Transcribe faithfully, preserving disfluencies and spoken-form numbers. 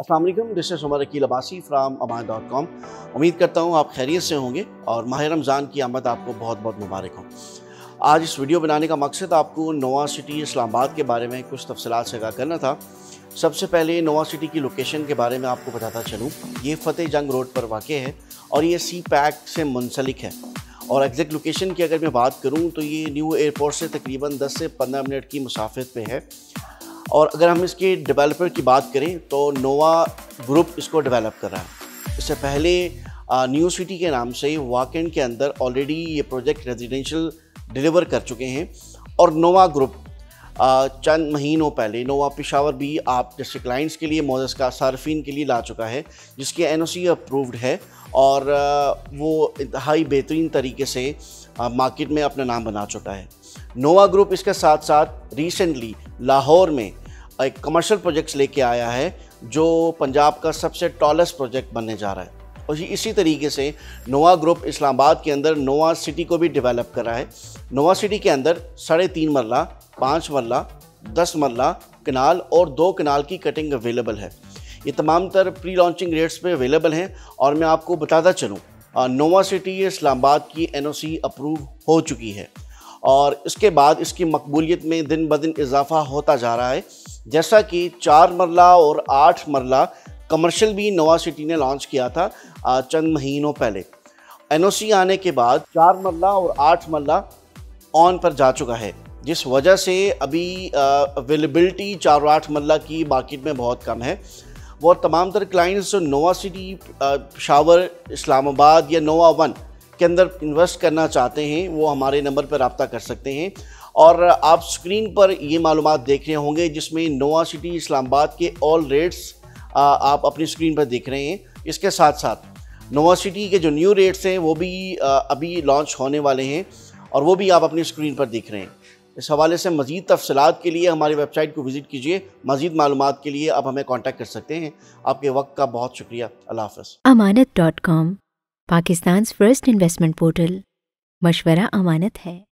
अस्सलाम वालेकुम, this is Umar Aqeel Abbasi from Amanat dot com. उम्मीद करता हूँ आप खैरियत से होंगे और माह रमज़ान की आमद आपको बहुत बहुत मुबारक हो। आज इस वीडियो बनाने का मकसद आपको नोवा सिटी इस्लामाबाद के बारे में कुछ तफसीलात से आगाह करना था। सबसे पहले नोवा सिटी की लोकेशन के बारे में आपको बताता चलूँ, ये फतेहजंग रोड पर वाक़ है और ये सी पैक से मुंसलिक है। और एग्जैक्ट लोकेशन की अगर मैं बात करूँ तो ये न्यू एयरपोर्ट से तकरीबन दस से पंद्रह मिनट की मुसाफत पर है। और अगर हम इसके डेवलपर की बात करें तो नोवा ग्रुप इसको डेवलप कर रहा है। इससे पहले न्यू सिटी के नाम से वाकेंड के अंदर ऑलरेडी ये प्रोजेक्ट रेजिडेंशियल डिलीवर कर चुके हैं। और नोवा ग्रुप चंद महीनों पहले नोवा पेशावर भी आप जैसे क्लाइंट्स के लिए मोजस का सार्फिन के लिए ला चुका है, जिसकी एनओसी अप्रूव्ड है और वो इंतहाई बेहतरीन तरीके से मार्केट में अपना नाम बना चुका है। नोवा ग्रुप इसके साथ साथ रिसेंटली लाहौर में एक कमर्शियल प्रोजेक्ट्स लेके आया है जो पंजाब का सबसे टॉलेस्ट प्रोजेक्ट बनने जा रहा है। और इसी तरीके से नोवा ग्रुप इस्लामाबाद के अंदर नोवा सिटी को भी डेवलप कर रहा है। नोवा सिटी के अंदर साढ़े तीन मरला, पाँच मरला, दस मरला कनाल और दो कनाल की कटिंग अवेलेबल है। ये तमाम तर प्री लॉन्चिंग रेट्स पे अवेलेबल हैं। और मैं आपको बताता चलूँ, नोवा सिटी इस्लामाबाद की एन ओ सी अप्रूव हो चुकी है और इसके बाद इसकी मकबूलियत में दिन ब दिन इजाफा होता जा रहा है। जैसा कि चार मरला और आठ मरला कमर्शियल भी नोवा सिटी ने लॉन्च किया था चंद महीनों पहले। एनओसी आने के बाद चार मरला और आठ मरला ऑन पर जा चुका है, जिस वजह से अभी अवेलेबिलिटी चार और आठ मरला की मार्केट में बहुत कम है। वो तमाम तर क्लाइंट्स जो नोवा सिटी पेशावर इस्लामाबाद या नोवा वन के अंदर इन्वेस्ट करना चाहते हैं वो हमारे नंबर पर रब्ता कर सकते हैं। और आप स्क्रीन पर ये मालूमात देख रहे होंगे जिसमें नोवा सिटी इस्लामाबाद के ऑल रेट्स आप अपनी स्क्रीन पर देख रहे हैं। इसके साथ साथ नोवा सिटी के जो न्यू रेट्स हैं वो भी अभी लॉन्च होने वाले हैं और वो भी आप अपनी स्क्रीन पर देख रहे हैं। इस हवाले से मज़ीद तफसीलात के लिए हमारी वेबसाइट को विज़िट कीजिए। मज़ीद मालूमात के लिए आप हमें कॉन्टैक्ट कर सकते हैं। आपके वक्त का बहुत शुक्रिया। अल्लाह हाफ़िज़। Amanat dot com Pakistan first investment portal, मशवरा अमानत है।